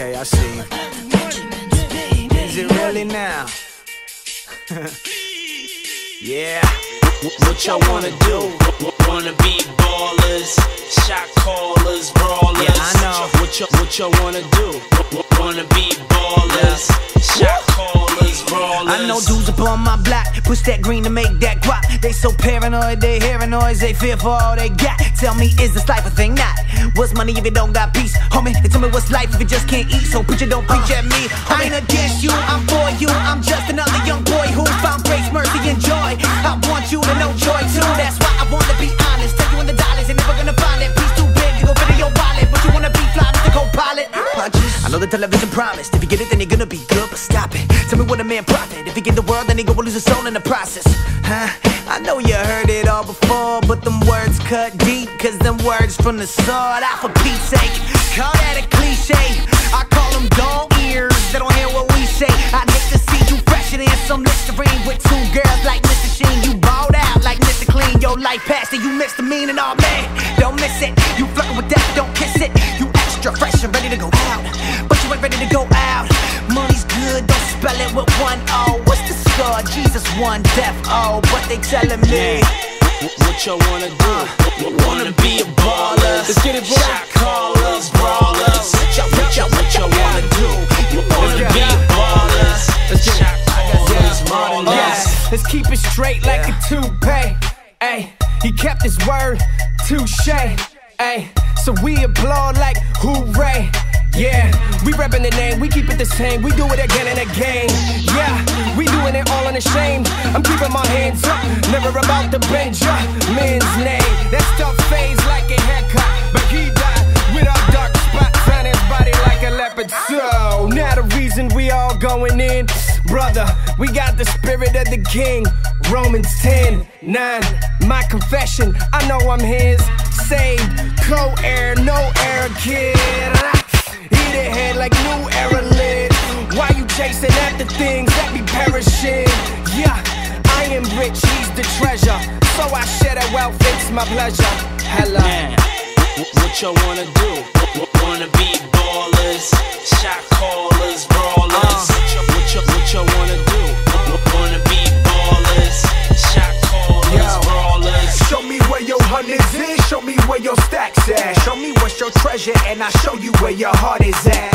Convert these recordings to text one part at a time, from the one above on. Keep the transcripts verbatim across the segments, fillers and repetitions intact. Okay, I see. Is it really now? Yeah. What y'all wanna do? Wanna be ballers, shot callers, brawlers. Yeah, I know. What y'all what y'all wanna do? Wanna be ballers, shot callers, brawlers. I know dudes upon my block push that green to make that guap. They so paranoid, they hearing noise, they fear for all they got. Tell me, is this life a thing? Not. What's money if it don't got peace, homie? And tell me what's life if it just can't eat. So preacher, don't preach at me. I ain't against you, I'm for you. I'm just another young boy who found grace, mercy, and joy. I want you to know joy too. That's why I wanna be honest. Tell you in the dollars, ain't never gonna find it. Peace too big, you go fit in your wallet, but you wanna be fly with the co-pilot. I know the television promised. If you get it, then you're gonna be good, but stop it. Tell me what a man profit. If you get the world, then he gonna lose his soul in the process. Huh? I know you heard it all before, but them words cut deep, cause them words from the sword. I, for Pete's sake, call that a cliche. I call them dull ears, they don't hear what we say. I need to see you fresher than some Listerine, with two girls like Mister Sheen. You balled out like Mister Clean. Your life passed and you missed the meaning. Oh man, don't miss it. You fucking with that, don't kiss it. You extra fresh and ready to go out, but you ain't ready to go out. Money's good, don't spell it with one O. What's the score? Jesus, one death. Oh, what they telling me? What y'all wanna do? Uh, wanna be a baller? Let's get it, boy. Shot callers, brawlers. What y'all, what y'all, what y'all wanna do? You wanna be a baller? Shot callers, brawlers. Yeah, let's keep it straight like yeah. a toupee. Ay, he kept his word, touche. Ay, so we applaud like hooray. Yeah, we reppin' the name, we keep it the same. We do it again and again. Yeah, we doing it all unashamed. I'm keeping my hands up, never about the Benjamins name. That stuff fades like a haircut, but he died with our dark spots on his body like a leopard. So, now the reason we all going in, brother, we got the spirit of the king. Romans ten, nine, my confession, I know I'm his. Saved, co-heir, no heir, kid. Eat a head like new era lid. Why you chasing after things that be perishing? Yeah, I am rich, he's the treasure. So I share that wealth, it's my pleasure. Hella. Yeah. What y'all wanna do? Wanna be ballers, shot callers, brawlers. Uh, what y'all what y'all wanna do? Wanna be ballers, shot callers, brawlers. Show me where your hundreds is, show me where your stacks at. Show me what's your treasure and I'll show you where your heart is at.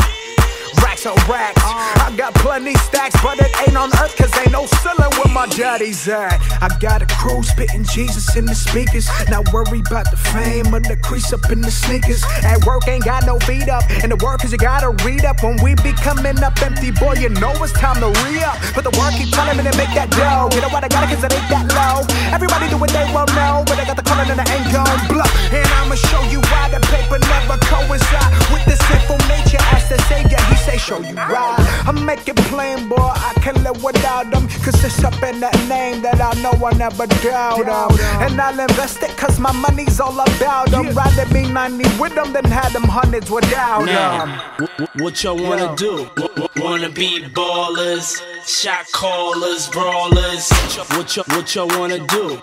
Racks on racks, I got plenty stacks, but it ain't on earth cause ain't no ceiling where my daddy's at. I got a crew spitting Jesus in the speakers. Not worry about the fame or the crease up in the sneakers. At work ain't got no feet up, and the workers you gotta read up. When we be coming up empty, boy, you know it's time to re-up. But the work keep telling me to make that dough. You know what I gotta, cause it ain't that low. Everybody do what they won't know, but I got the calling and I ain't gon' bluff. And I'ma show you why the paper never coincide with the sinful nature. Ask the Savior, he say show you why. I make it plain, boy, I can't live without them, cause it's up in that name that I know I never doubt them. And I'll invest it cause my money's all about them. Rather be ninety with them than have them hundreds without them. What y'all wanna do? Wanna be ballers, shot callers, brawlers. What y'all what y'all wanna do?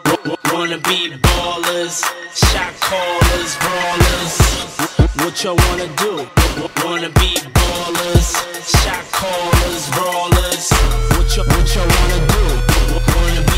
Wanna be ballers, shot callers, brawlers. What y'all wanna do? Wanna be ballers, shot callers, brawlers. What y'all what y'all wanna do? Wanna be